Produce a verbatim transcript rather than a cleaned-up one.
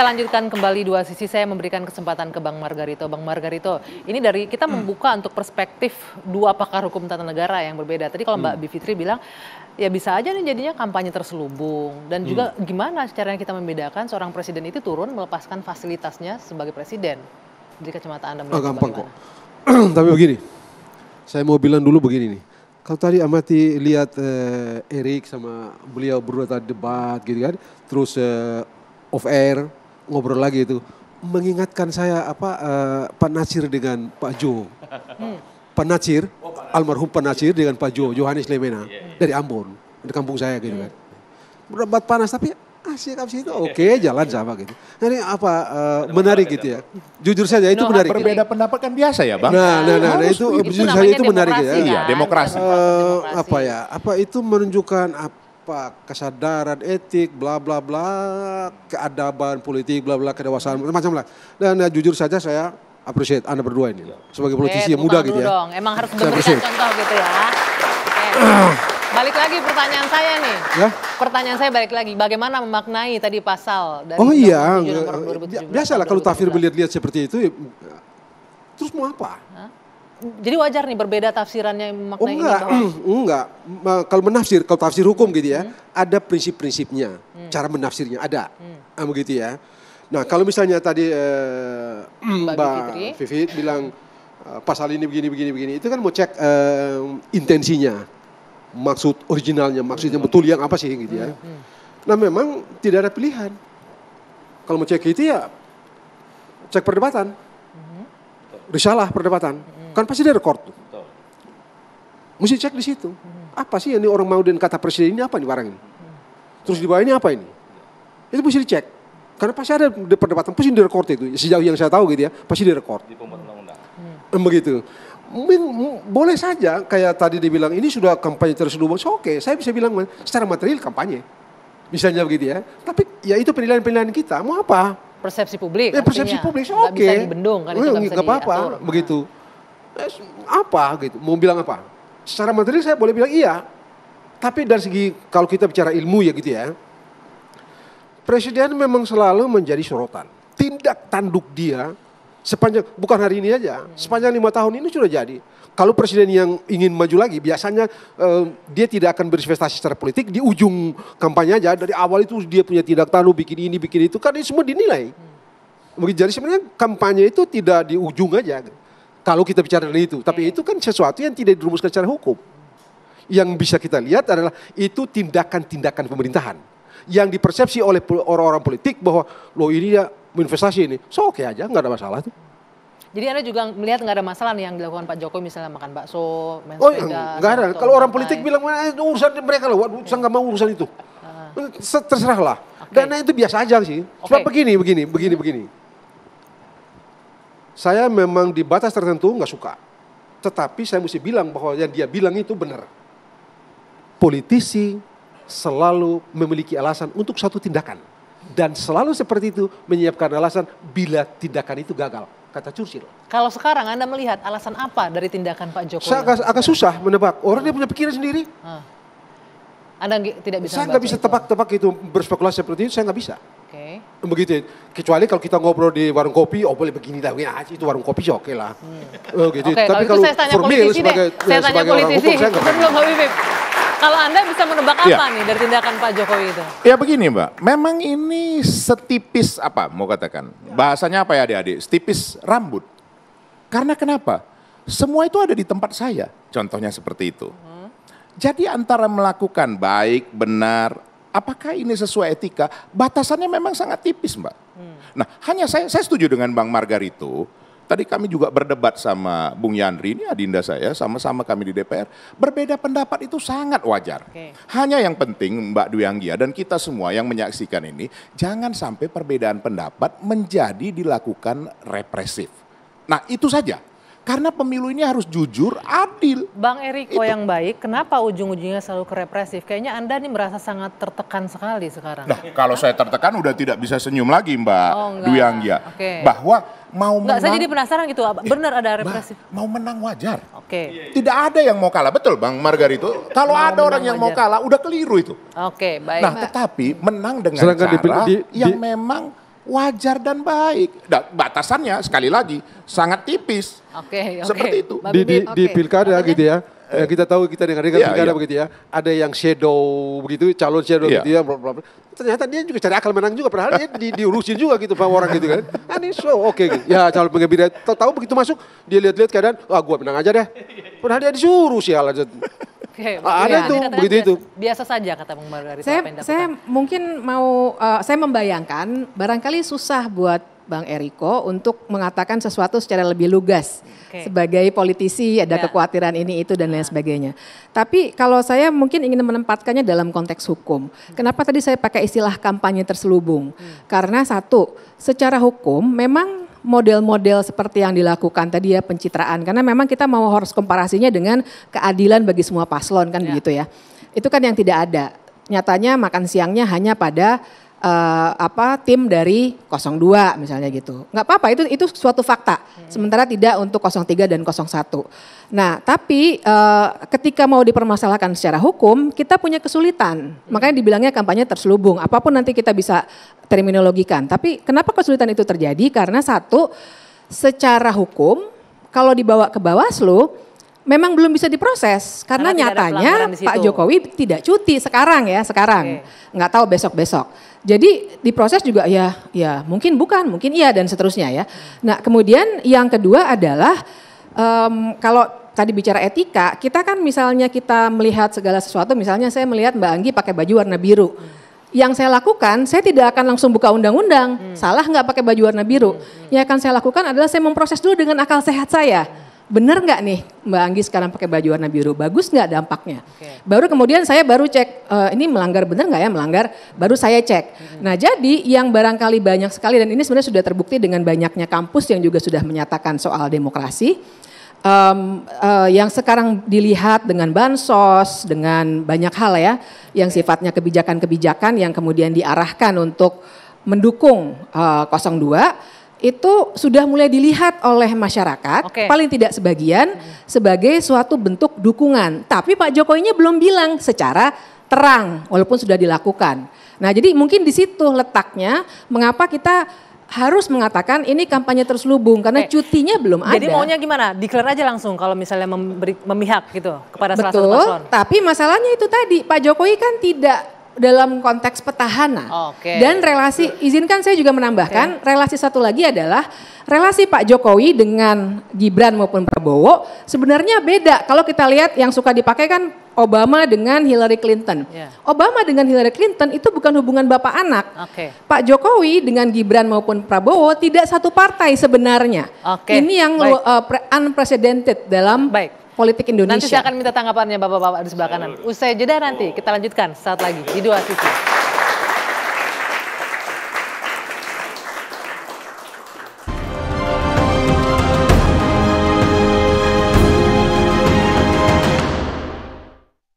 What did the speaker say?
saya lanjutkan kembali dua sisi. Saya memberikan kesempatan ke Bang Margarito. Bang Margarito, ini dari kita membuka untuk perspektif dua pakar hukum tata negara yang berbeda. Tadi kalau Mbak Bivitri bilang, ya bisa aja nih jadinya kampanye terselubung. Dan juga hmm. gimana caranya kita membedakan seorang presiden itu turun melepaskan fasilitasnya sebagai presiden. Dari kacamata Anda melihat gampang kok. Tapi begini, saya mau bilang dulu begini nih. Kalau tadi amati lihat eh, Erik sama beliau berdua tadi debat gitu kan, terus eh, off air ngobrol lagi itu, mengingatkan saya apa eh, Pak Nasir dengan Pak Jo, hmm. Pak Nasir, oh, Pak Nasir, almarhum Pak Nasir dengan Pak Jo, Johannes Lemena yeah, yeah. dari Ambon, dari kampung saya gitu hmm. kan, berdebat panas tapi asik abis itu oke okay, jalan sama gitu. Nah ini apa uh, menarik gitu ya. Jujur saja itu no, menarik. Berbeda pendapat kan biasa ya Bang. Nah, nah, nah, nah itu, itu jujur saja itu menarik ya. Kan? Iya, demokrasi. Uh, apa ya, apa itu menunjukkan apa kesadaran etik, bla bla bla, keadaban politik, bla bla kedewasaan, macam-macam lah. Dan nah, jujur saja saya appreciate Anda berdua ini sebagai politisi yang muda gitu ya. Dong. Emang harus memberikan contoh gitu ya. Okay. Balik lagi pertanyaan saya nih, ya? Pertanyaan saya balik lagi, bagaimana memaknai tadi pasal dari oh iya, biasalah kalau tafsir melihat-lihat seperti itu, ya, terus mau apa? Hah? Jadi wajar nih berbeda tafsirannya memaknai oh, enggak, ini? Bahwa... enggak, kalau menafsir, kalau tafsir hukum gitu ya, hmm. ada prinsip-prinsipnya, hmm. cara menafsirnya ada, hmm. begitu ya. Nah kalau misalnya tadi eh, Mbak Vivi bilang pasal ini begini-begini-begini, itu kan mau cek eh, intensinya. Maksud originalnya, maksudnya betul yang apa sih gitu ya. Nah memang tidak ada pilihan. Kalau mau cek itu ya cek perdebatan. Risalah perdebatan. Kan pasti ada rekord. Mesti cek di situ. Apa sih yang ini orang mau dan kata presiden ini apa nih barang ini? Terus di bawah ini apa ini? Itu mesti dicek. Karena pasti ada perdebatan, pasti direkord itu. Sejauh yang saya tahu gitu ya, pasti direkord. Di pembuat undang-undang. Begitu. Boleh saja kayak tadi dibilang ini sudah kampanye terselubung, so, oke okay. Saya bisa bilang secara material kampanye misalnya begitu ya, tapi ya itu penilaian-penilaian kita mau apa, persepsi publik ya, persepsi publik so, oke okay. Bisa dibendung kan, itu nggak apa-apa begitu apa gitu mau bilang apa secara material saya boleh bilang iya, tapi dari segi kalau kita bicara ilmu ya gitu ya, presiden memang selalu menjadi sorotan, tindak tanduk dia sepanjang, bukan hari ini aja, sepanjang lima tahun ini sudah jadi. Kalau presiden yang ingin maju lagi, biasanya eh, dia tidak akan berinvestasi secara politik, di ujung kampanye aja, dari awal itu dia punya tindak tanduk, bikin ini, bikin itu, kan ini semua dinilai. Jadi sebenarnya kampanye itu tidak di ujung aja, kalau kita bicara dari itu. Tapi itu kan sesuatu yang tidak dirumuskan secara hukum. Yang bisa kita lihat adalah itu tindakan-tindakan pemerintahan. Yang dipersepsi oleh orang-orang politik bahwa, loh ini ya, investasi ini, so oke okay aja, nggak ada masalah tuh. Jadi Anda juga melihat nggak ada masalah nih yang dilakukan Pak Jokowi misalnya makan bakso, main sepeda. Oh nggak ada, kalau orang politik bilang eh, urusan mereka lah, saya nggak mau urusan itu. Uh. Terserah lah, okay. Dan itu biasa aja sih. Sebab okay. begini, begini, begini, hmm. begini. Saya memang di batas tertentu nggak suka. Tetapi saya mesti bilang bahwa yang dia bilang itu benar. Politisi selalu memiliki alasan untuk satu tindakan. Dan selalu seperti itu menyiapkan alasan bila tindakan itu gagal, kata Churchill. Kalau sekarang Anda melihat alasan apa dari tindakan Pak Jokowi? Saya agak, agak susah menebak, orang dia punya pikiran sendiri. Hah. Anda tidak bisa. Saya nggak bisa tebak-tebak itu. itu, berspekulasi seperti itu saya nggak bisa. Oke. Okay. Begitu, kecuali kalau kita ngobrol di warung kopi, oh boleh begini lah, ya, itu warung kopi sih oke okay lah. Hmm. Oh, gitu. Okay, tapi kalau, kalau saya formil sebagai, saya sebagai orang hukum saya nggak bisa. Kalau Anda bisa menebak apa ya. nih dari tindakan Pak Jokowi itu? Ya begini Mbak, memang ini setipis apa mau katakan. Bahasanya apa ya adik-adik, setipis rambut. Karena kenapa? Semua itu ada di tempat saya, contohnya seperti itu. Hmm. Jadi antara melakukan baik, benar, apakah ini sesuai etika, batasannya memang sangat tipis Mbak. Hmm. Nah hanya saya, saya setuju dengan Bang Margarito. Tadi kami juga berdebat sama Bung Yandri, ini adinda saya, sama-sama kami di D P R. Berbeda pendapat itu sangat wajar. Oke. Hanya yang penting Mbak Dwi Anggia dan kita semua yang menyaksikan ini, jangan sampai perbedaan pendapat menjadi dilakukan represif. Nah itu saja, karena pemilu ini harus jujur, adil. Bang Eriko yang baik, kenapa ujung-ujungnya selalu ke represif? Kayaknya Anda nih merasa sangat tertekan sekali sekarang. Nah kalau saya tertekan udah tidak bisa senyum lagi Mbak oh, Dwi Anggia. Okay. Bahwa... Mau Nggak, menang, saya jadi penasaran gitu, benar ada represif. Mau menang wajar. Oke. Okay. Tidak ada yang mau kalah, betul Bang Margarito. Kalau mau ada orang yang wajar. mau kalah, udah keliru itu. Oke, okay, baik. Nah, tetapi menang dengan Serangkan cara di, di, yang memang wajar dan baik. Nah, batasannya sekali lagi sangat tipis. Oke, okay, okay. Seperti itu. Di, di, okay. di pilkada okay. gitu ya. Ya, kita tahu kita dengar-dengar yeah, pilkada yeah. begitu ya, ada yang shadow begitu, calon shadow yeah. gitu ya, bla bla bla. Ternyata dia juga cari akal menang juga, padahal dia di, diurusin juga gitu sama orang gitu kan. Ani so oke okay, gitu. Ya calon penggembira tahu-tahu begitu masuk dia lihat-lihat keadaan, ah oh, gua menang aja deh. Padahal dia disuruh sial aja. Okay, ah, ada ya, tuh begitu biasa, itu. Biasa saja kata Bang Margarito. Saya, saya mungkin mau uh, saya membayangkan barangkali susah buat Bang Eriko untuk mengatakan sesuatu secara lebih lugas. Okay. Sebagai politisi ada ya. kekhawatiran ini itu dan lain sebagainya. Tapi kalau saya mungkin ingin menempatkannya dalam konteks hukum. Hmm. Kenapa tadi saya pakai istilah kampanye terselubung? Hmm. Karena satu, secara hukum memang model-model seperti yang dilakukan tadi ya pencitraan. Karena memang kita mau harus komparasinya dengan keadilan bagi semua paslon kan ya. begitu ya. Itu kan yang tidak ada. Nyatanya makan siangnya hanya pada Uh, apa tim dari nol dua misalnya gitu. Nggak apa-apa, itu itu suatu fakta. Sementara tidak untuk nol tiga dan nol satu. Nah, tapi uh, ketika mau dipermasalahkan secara hukum, kita punya kesulitan. Makanya dibilangnya kampanye terselubung. Apapun nanti kita bisa terminologikan. Tapi kenapa kesulitan itu terjadi? Karena satu, secara hukum kalau dibawa ke Bawaslu memang belum bisa diproses karena, karena nyatanya Pak Jokowi tidak cuti sekarang ya, sekarang. Okay. Nggak tahu besok-besok. Jadi diproses juga ya, ya mungkin bukan, mungkin iya dan seterusnya ya. Nah kemudian yang kedua adalah um, kalau tadi bicara etika, kita kan misalnya kita melihat segala sesuatu, misalnya saya melihat Mbak Anggi pakai baju warna biru. Hmm. Yang saya lakukan, saya tidak akan langsung buka undang-undang, hmm. salah nggak pakai baju warna biru. Hmm. Yang akan saya lakukan adalah saya memproses dulu dengan akal sehat saya. Bener nggak nih Mbak Anggi sekarang pakai baju warna biru, bagus nggak dampaknya? Okay. Baru kemudian saya baru cek, e, ini melanggar bener nggak ya melanggar, baru saya cek. Mm-hmm. Nah jadi yang barangkali banyak sekali dan ini sebenarnya sudah terbukti dengan banyaknya kampus yang juga sudah menyatakan soal demokrasi. Um, uh, yang sekarang dilihat dengan bansos, dengan banyak hal ya, yang sifatnya kebijakan-kebijakan yang kemudian diarahkan untuk mendukung uh, nol dua. Itu sudah mulai dilihat oleh masyarakat, okay. paling tidak sebagian, sebagai suatu bentuk dukungan. Tapi Pak Jokowinya belum bilang secara terang, walaupun sudah dilakukan. Nah jadi mungkin di situ letaknya, mengapa kita harus mengatakan ini kampanye terselubung karena okay. cutinya belum jadi ada. Jadi maunya gimana? Declare aja langsung kalau misalnya memberi, memihak gitu kepada salah satu paslon. Betul, tapi masalahnya itu tadi, Pak Jokowi kan tidak dalam konteks petahana okay. dan relasi, izinkan saya juga menambahkan okay. relasi satu lagi adalah relasi Pak Jokowi dengan Gibran maupun Prabowo sebenarnya beda. Kalau kita lihat yang suka dipakai kan Obama dengan Hillary Clinton. Yeah. Obama dengan Hillary Clinton itu bukan hubungan bapak anak. Okay. Pak Jokowi dengan Gibran maupun Prabowo tidak satu partai sebenarnya. Okay. Ini yang uh, unprecedented dalam Baik. politik Indonesia. Nanti saya akan minta tanggapannya bapak-bapak di sebelah kanan. Usai jeda nanti kita lanjutkan saat lagi di Dua Sisi.